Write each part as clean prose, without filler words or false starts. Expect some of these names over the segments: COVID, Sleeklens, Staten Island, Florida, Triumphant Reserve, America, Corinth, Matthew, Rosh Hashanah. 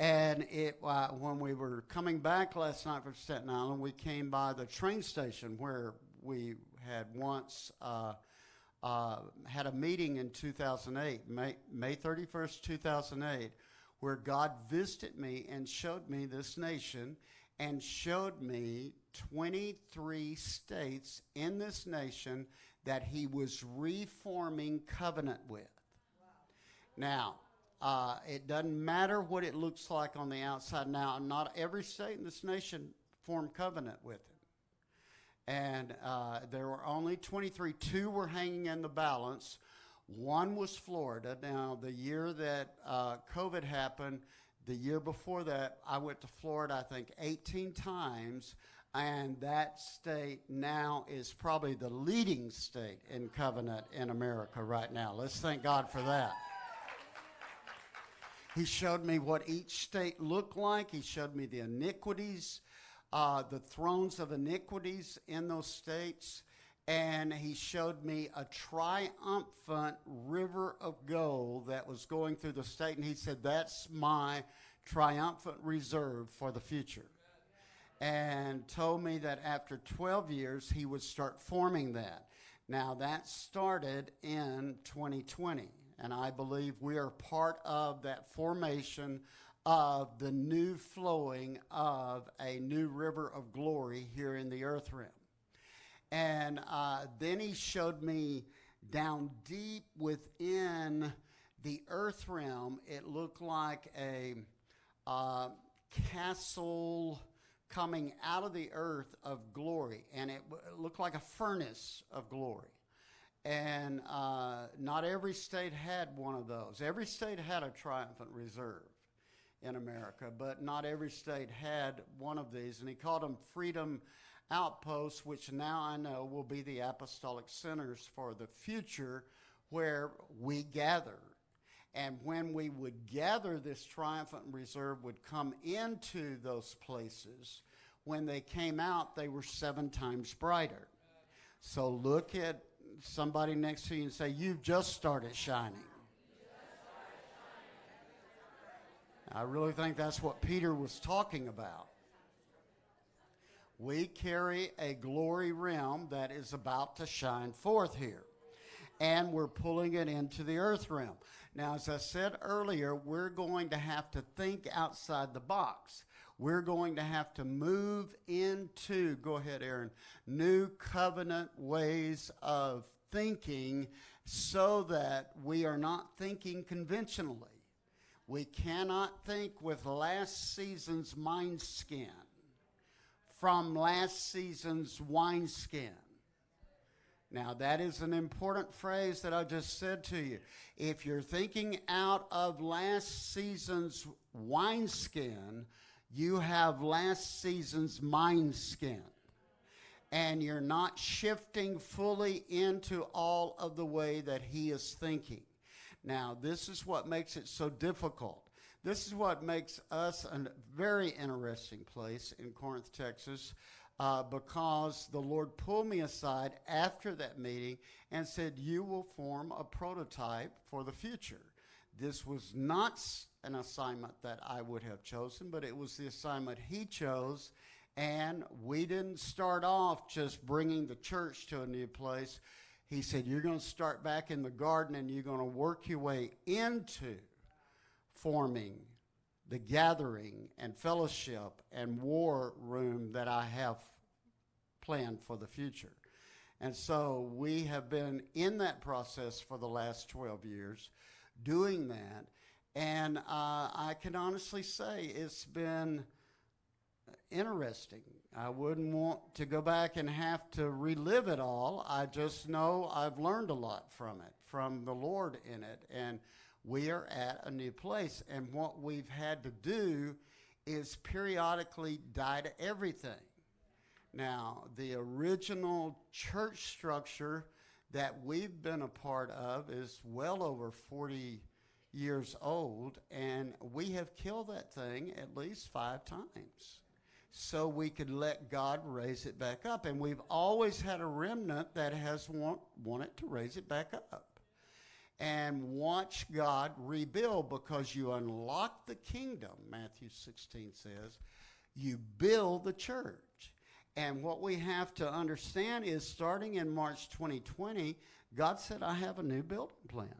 And it, when we were coming back last night from Staten Island, we came by the train station where we had once had a meeting in 2008, May 31st, 2008, where God visited me and showed me this nation and showed me 23 states in this nation that he was reforming covenant with. Wow. Now, it doesn't matter what it looks like on the outside. Now, not every state in this nation formed covenant with him. And there were only 23. Two were hanging in the balance. One was Florida. Now, the year that COVID happened, the year before that, I went to Florida, I think, 18 times. And that state now is probably the leading state in covenant in America right now. Let's thank God for that. He showed me what each state looked like. He showed me the iniquities, the thrones of iniquities in those states. And he showed me a triumphant river of gold that was going through the state. And he said, that's my triumphant reserve for the future. And told me that after 12 years, he would start forming that. Now, that started in 2020. And I believe we are part of that formation of the new flowing of a new river of glory here in the earth realm. And then he showed me down deep within the earth realm, it looked like a castle coming out of the earth of glory. And it looked like a furnace of glory. And not every state had one of those. Every state had a triumphant reserve in America, but not every state had one of these. And he called them freedom outposts, which now I know will be the apostolic centers for the future where we gather. And when we would gather, this triumphant reserve would come into those places. When they came out, they were 7 times brighter. So look at somebody next to you and say, you've just started shining. I really think that's what Peter was talking about. We carry a glory realm that is about to shine forth here. And we're pulling it into the earth realm. Now, as I said earlier, we're going to have to think outside the box. We're going to have to move into, go ahead, Aaron, new covenant ways of thinking so that we are not thinking conventionally. We cannot think with last season's wineskin, from last season's wineskin. Now, that is an important phrase that I just said to you. If you're thinking out of last season's wineskin, you have last season's mind skin, and you're not shifting fully into all of the way that he is thinking. Now, this is what makes it so difficult. This is what makes us a very interesting place in Corinth, Texas, because the Lord pulled me aside after that meeting and said, you will form a prototype for the future. This was not an assignment that I would have chosen, but it was the assignment he chose, and we didn't start off just bringing the church to a new place. He said, you're going to start back in the garden, and you're going to work your way into forming the gathering and fellowship and war room that I have planned for the future. And so we have been in that process for the last 12 years doing that. And I can honestly say it's been interesting. I wouldn't want to go back and have to relive it all. I just know I've learned a lot from it, from the Lord in it. And we are at a new place. And what we've had to do is periodically die to everything. Now, the original church structure that we've been a part of is well over 40 years old, and we have killed that thing at least 5 times so we could let God raise it back up. And we've always had a remnant that has wanted to raise it back up. and watch God rebuild, because you unlock the kingdom, Matthew 16 says, you build the church. And what we have to understand is, starting in March 2020, God said, I have a new building plan.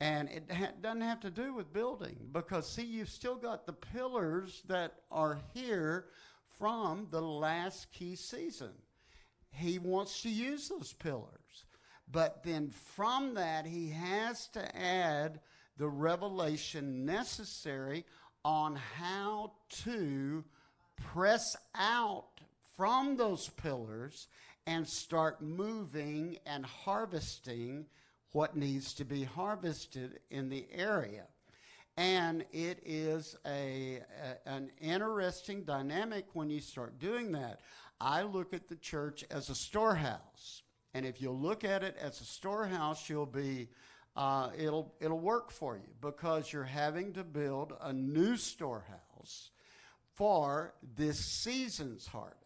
And it doesn't have to do with building, because, see, you've still got the pillars that are here from the last key season. He wants to use those pillars. But then from that, he has to add the revelation necessary on how to press out from those pillars and start moving and harvesting what needs to be harvested in the area. And it is an interesting dynamic when you start doing that. I look at the church as a storehouse. And if you look at it as a storehouse, you'll be, it'll work for you, because you're having to build a new storehouse for this season's harvest.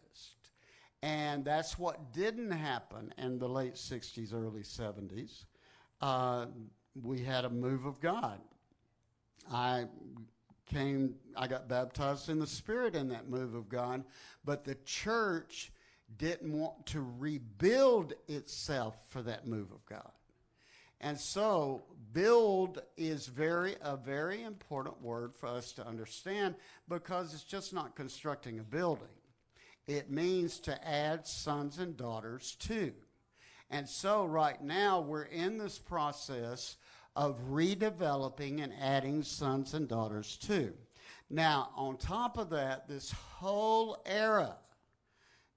And that's what didn't happen in the late 60s, early 70s. We had a move of God. I got baptized in the Spirit in that move of God, but the church didn't want to rebuild itself for that move of God. And so build is a very important word for us to understand, because it's just not constructing a building. It means to add sons and daughters too. And so right now we're in this process of redeveloping and adding sons and daughters too. Now, on top of that, this whole era,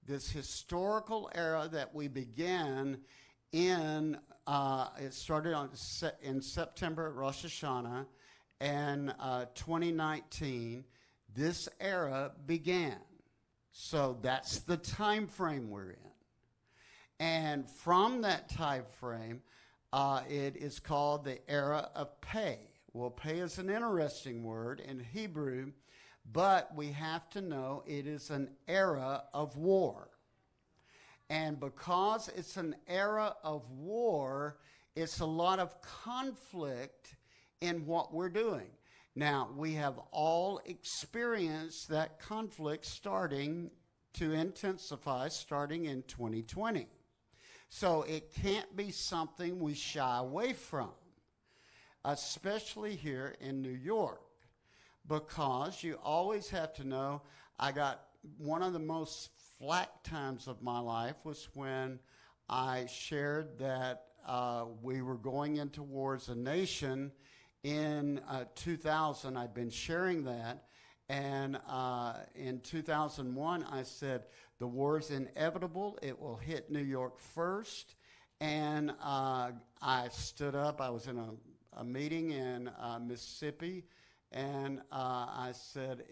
this historical era that we began in, it started in September at Rosh Hashanah, and 2019, this era began. So that's the time frame we're in. And from that time frame, it is called the era of pay. Well, pay is an interesting word in Hebrew, but we have to know it is an era of war. And because it's an era of war, it's a lot of conflict in what we're doing. Now, we have all experienced that conflict starting to intensify starting in 2020. So it can't be something we shy away from, especially here in New York, because you always have to know, I got one of the most flat times of my life was when I shared that we were going into war as a nation in 2000. I'd been sharing that, and in 2001 I said, the war is inevitable, it will hit New York first. And I stood up, I was in a meeting in Mississippi, and I said,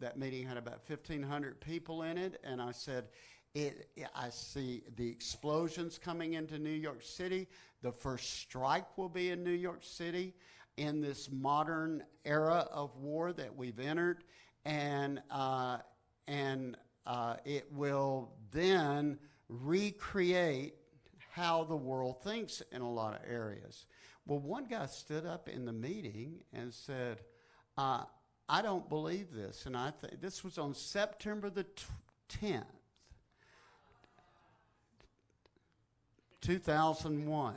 that meeting had about 1,500 people in it, and I said, I see the explosions coming into New York City, the first strike will be in New York City in this modern era of war that we've entered, and it will then recreate how the world thinks in a lot of areas. Well, one guy stood up in the meeting and said, I don't believe this. And this was on September the 10th, 2001.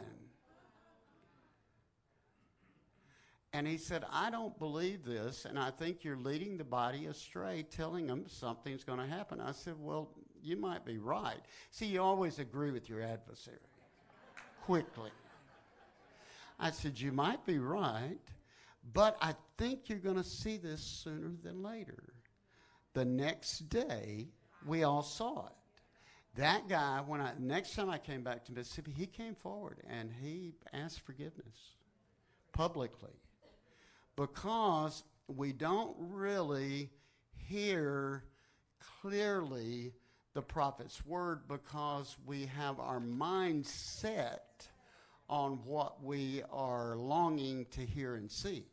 And he said, I don't believe this, and I think you're leading the body astray, telling them something's going to happen. I said, well, you might be right. See, you always agree with your adversary quickly. I said, you might be right, but I think you're going to see this sooner than later. The next day, we all saw it. That guy, next time I came back to Mississippi, he came forward and he asked forgiveness publicly, because we don't really hear clearly the prophet's word, because we have our mind set on what we are longing to hear and see.